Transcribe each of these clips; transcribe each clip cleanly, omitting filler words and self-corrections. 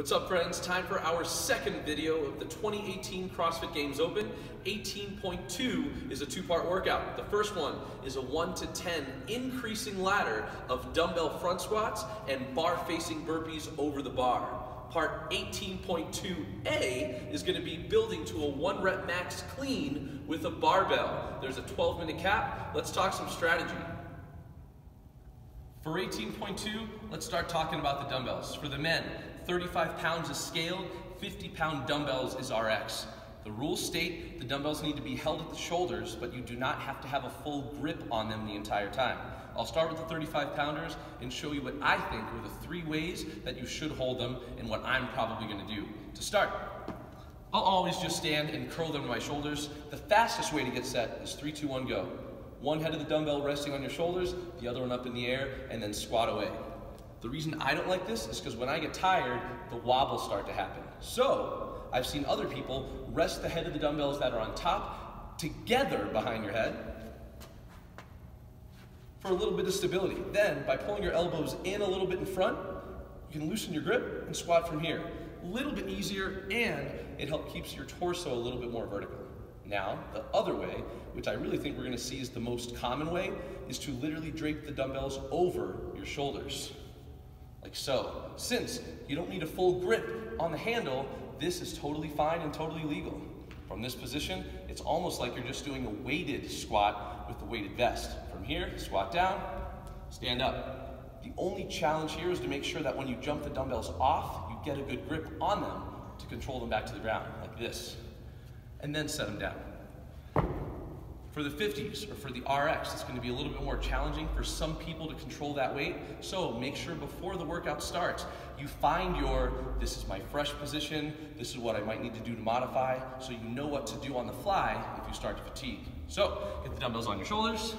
What's up, friends? Time for our second video of the 2018 CrossFit Games Open. 18.2 is a two-part workout. The first one is a 1 to 10 increasing ladder of dumbbell front squats and bar-facing burpees over the bar. Part 18.2A is going to be building to a 1-rep max clean with a barbell. There's a 12-minute cap. Let's talk some strategy. For 18.2, let's start talking about the dumbbells. For the men, 35 pounds is scaled, 50-pound dumbbells is RX. The rules state the dumbbells need to be held at the shoulders, but you do not have to have a full grip on them the entire time. I'll start with the 35-pounders and show you what I think are the three ways that you should hold them and what I'm probably going to do. To start, I'll always just stand and curl them to my shoulders. The fastest way to get set is 3, 2, 1, go. One head of the dumbbell resting on your shoulders, the other one up in the air, and then squat away. The reason I don't like this is because when I get tired, the wobbles start to happen. So, I've seen other people rest the head of the dumbbells that are on top together behind your head for a little bit of stability. Then, by pulling your elbows in a little bit in front, you can loosen your grip and squat from here. A little bit easier, and it keeps your torso a little bit more vertical. Now, the other way, which I really think we're going to see is the most common way, is to literally drape the dumbbells over your shoulders, like so. Since you don't need a full grip on the handle, this is totally fine and totally legal. From this position, it's almost like you're just doing a weighted squat with the weighted vest. From here, squat down, stand up. The only challenge here is to make sure that when you jump the dumbbells off, you get a good grip on them to control them back to the ground, like this, and then set them down. For the 50s, or for the RX, it's going to be a little bit more challenging for some people to control that weight, so make sure before the workout starts, you find your, this is my fresh position, this is what I might need to do to modify, so you know what to do on the fly if you start to fatigue. So, get the dumbbells on your shoulders,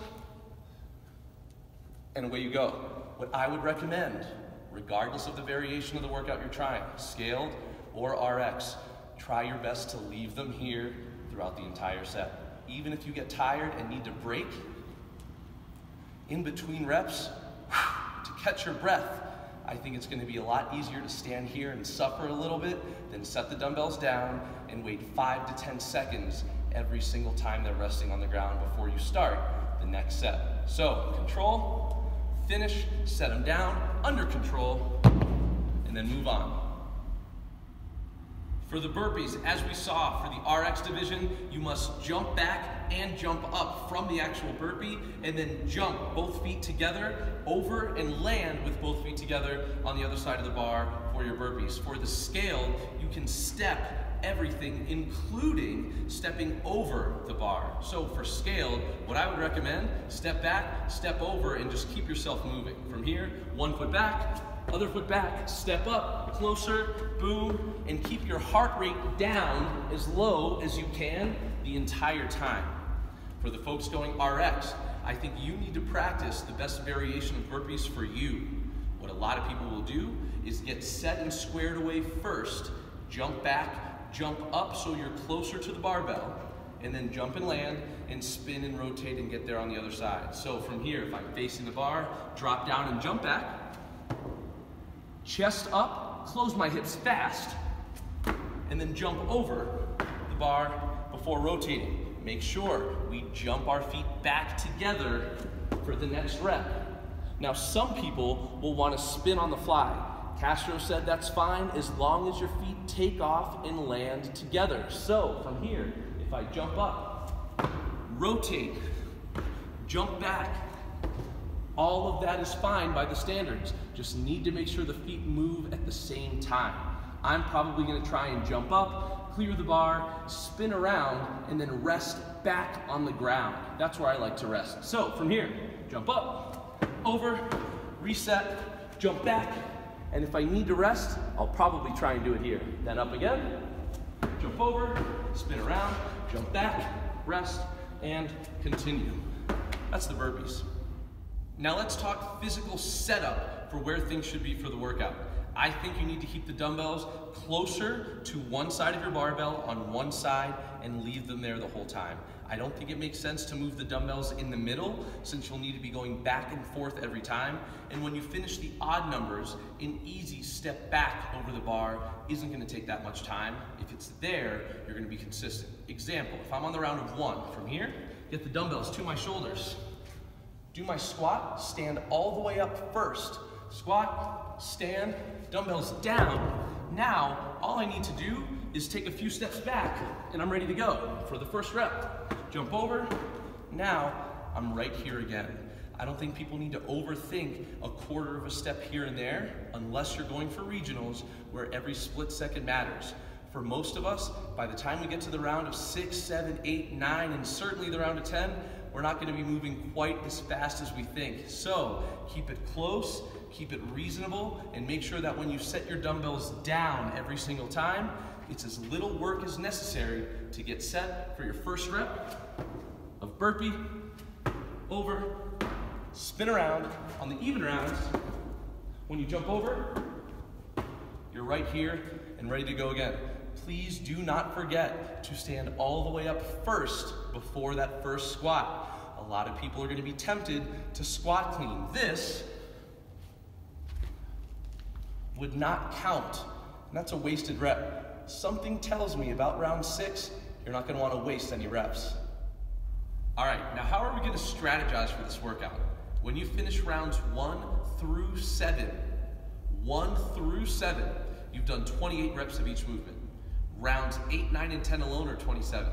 and away you go. What I would recommend, regardless of the variation of the workout you're trying, scaled or RX, try your best to leave them here throughout the entire set. Even if you get tired and need to break, in between reps, to catch your breath, I think it's going to be a lot easier to stand here and suffer a little bit than set the dumbbells down and wait 5 to 10 seconds every single time they're resting on the ground before you start the next set. So, control, finish, set them down, under control, and then move on. For the burpees, as we saw for the RX division, you must jump back and jump up from the actual burpee and then jump both feet together over and land with both feet together on the other side of the bar for your burpees. For the scale, you can step everything, including stepping over the bar. So for scale, what I would recommend, step back, step over, and just keep yourself moving. From here, one foot back, other foot back, step up, closer, boom, and keep your heart rate down as low as you can the entire time. For the folks going RX, I think you need to practice the best variation of burpees for you. What a lot of people will do is get set and squared away first, jump back, jump up so you're closer to the barbell, and then jump and land, and spin and rotate and get there on the other side. So from here, if I'm facing the bar, drop down and jump back, chest up, close my hips fast, and then jump over the bar before rotating. Make sure we jump our feet back together for the next rep. Now, some people will want to spin on the fly. Castro said that's fine as long as your feet take off and land together. So, from here, if I jump up, rotate, jump back, all of that is fine by the standards. Just need to make sure the feet move at the same time. I'm probably going to try and jump up, clear the bar, spin around, and then rest back on the ground. That's where I like to rest. So from here, jump up, over, reset, jump back, and if I need to rest, I'll probably try and do it here. Then up again, jump over, spin around, jump back, rest, and continue. That's the burpees. Now let's talk physical setup for where things should be for the workout. I think you need to keep the dumbbells closer to one side of your barbell on one side and leave them there the whole time. I don't think it makes sense to move the dumbbells in the middle since you'll need to be going back and forth every time. And when you finish the odd numbers, an easy step back over the bar isn't going to take that much time. If it's there, you're going to be consistent. Example, if I'm on the round of one, from here, get the dumbbells to my shoulders. Do my squat, stand all the way up first. Squat, stand, dumbbells down. Now, all I need to do is take a few steps back and I'm ready to go for the first rep. Jump over, now I'm right here again. I don't think people need to overthink a quarter of a step here and there unless you're going for regionals where every split second matters. For most of us, by the time we get to the round of 6, 7, 8, 9, and certainly the round of 10, we're not gonna be moving quite as fast as we think. So keep it close, keep it reasonable, and make sure that when you set your dumbbells down every single time, it's as little work as necessary to get set for your first rep of burpee, over, spin around. On the even rounds, when you jump over, you're right here and ready to go again. Please do not forget to stand all the way up first before that first squat. A lot of people are going to be tempted to squat clean. This would not count, and that's a wasted rep. Something tells me about round 6, you're not going to want to waste any reps. All right, now how are we going to strategize for this workout? When you finish rounds 1 through 7, you've done 28 reps of each movement. Rounds 8, 9, and 10 alone are 27.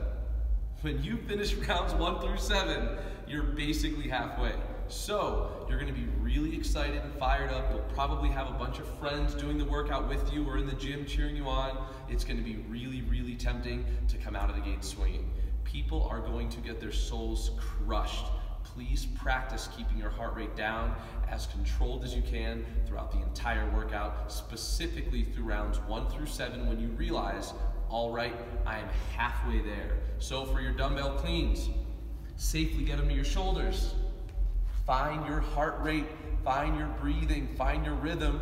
When you finish rounds 1 through 7, you're basically halfway. So you're going to be really excited and fired up. You'll probably have a bunch of friends doing the workout with you or in the gym cheering you on. It's going to be really, really tempting to come out of the gate swinging. People are going to get their souls crushed. Please practice keeping your heart rate down as controlled as you can throughout the entire workout, specifically through rounds 1 through 7 when you realize, all right, I am halfway there. So for your dumbbell cleans, safely get them to your shoulders. Find your heart rate, find your breathing, find your rhythm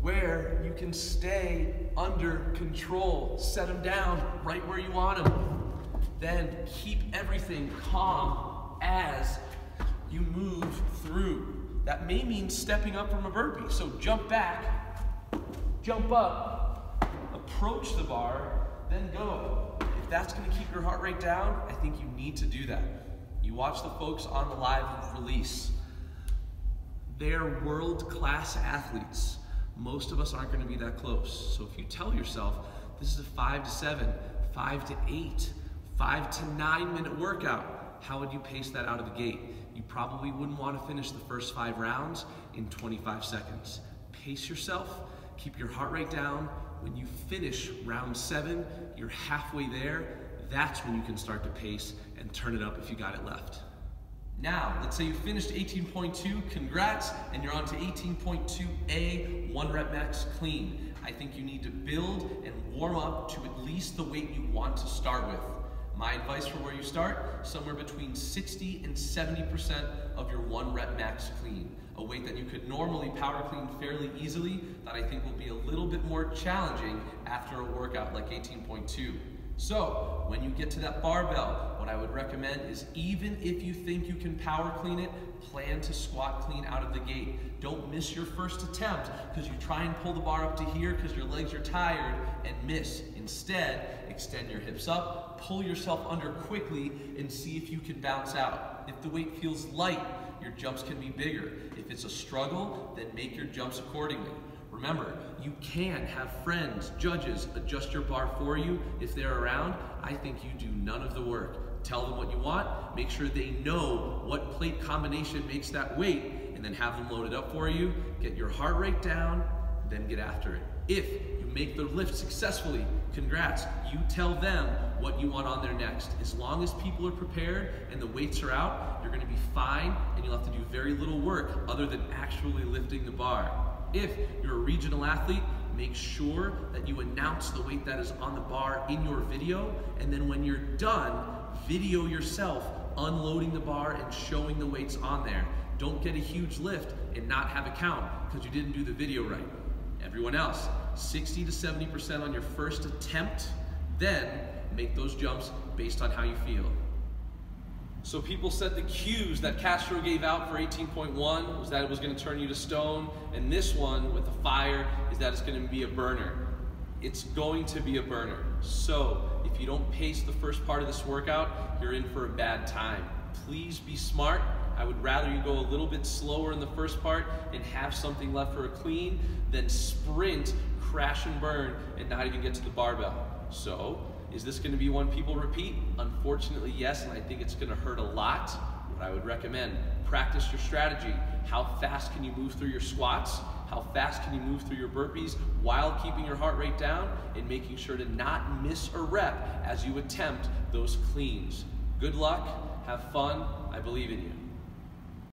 where you can stay under control. Set them down right where you want them. Then keep everything calm as you move through. That may mean stepping up from a burpee. So jump back, jump up, approach the bar, then go. If that's going to keep your heart rate down, I think you need to do that. You watch the folks on the live release. They're world-class athletes. Most of us aren't going to be that close. So if you tell yourself, this is a 5 to 7, 5 to 8, 5 to 9 minute workout, how would you pace that out of the gate? You probably wouldn't want to finish the first 5 rounds in 25 seconds. Pace yourself, keep your heart rate down. When you finish round 7, you're halfway there. That's when you can start to pace and turn it up if you got it left. Now, let's say you finished 18.2, congrats, and you're on to 18.2A, 1 rep max clean. I think you need to build and warm up to at least the weight you want to start with. My advice for where you start, somewhere between 60 and 70% of your 1 rep max clean, a weight that you could normally power clean fairly easily that I think will be a little bit more challenging after a workout like 18.2. So, when you get to that barbell, what I would recommend is even if you think you can power clean it, plan to squat clean out of the gate. Don't miss your first attempt because you try and pull the bar up to here because your legs are tired and miss. Instead, extend your hips up, pull yourself under quickly, and see if you can bounce out. If the weight feels light, your jumps can be bigger. If it's a struggle, then make your jumps accordingly. Remember, you can have friends, judges, adjust your bar for you if they're around. I think you do none of the work. Tell them what you want, make sure they know what plate combination makes that weight, and then have them load it up for you. Get your heart rate down, then get after it. If you make the lift successfully, congrats. You tell them what you want on there next. As long as people are prepared and the weights are out, you're gonna be fine, and you'll have to do very little work other than actually lifting the bar. If you're a regional athlete, make sure that you announce the weight that is on the bar in your video, and then when you're done, video yourself unloading the bar and showing the weights on there. Don't get a huge lift and not have a count because you didn't do the video right. Everyone else, 60 to 70% on your first attempt, then make those jumps based on how you feel. So people said the cues that Castro gave out for 18.1 was that it was going to turn you to stone, and this one with the fire is that it's going to be a burner. It's going to be a burner. So if you don't pace the first part of this workout, you're in for a bad time. Please be smart. I would rather you go a little bit slower in the first part and have something left for a clean than sprint, crash and burn, and not even get to the barbell. So, is this going to be one people repeat? Unfortunately, yes, and I think it's going to hurt a lot. What I would recommend, practice your strategy. How fast can you move through your squats? How fast can you move through your burpees while keeping your heart rate down and making sure to not miss a rep as you attempt those cleans? Good luck, have fun, I believe in you.